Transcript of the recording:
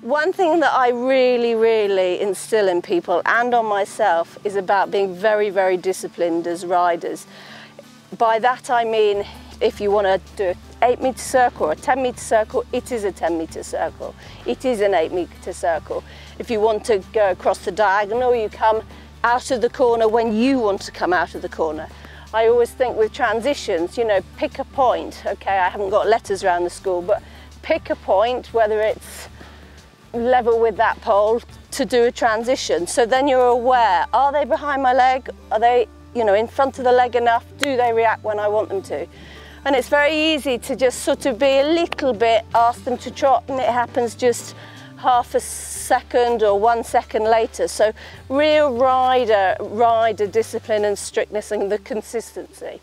One thing that I really, really instill in people and on myself is about being very, very disciplined as riders. By that I mean, if you want to do an 8-metre circle or a 10-metre circle, it is a 10-metre circle. It is an 8-metre circle. If you want to go across the diagonal, you come out of the corner when you want to come out of the corner. I always think with transitions, you know, pick a point. Okay, I haven't got letters around the school, but pick a point, whether it's level with that pole, to do a transition. So then you're aware, are they behind my leg? Are they, you know, in front of the leg enough? Do they react when I want them to? And it's very easy to just sort of be a little bit, ask them to trot, and it happens just half a second or 1 second later. So real rider discipline and strictness and the consistency.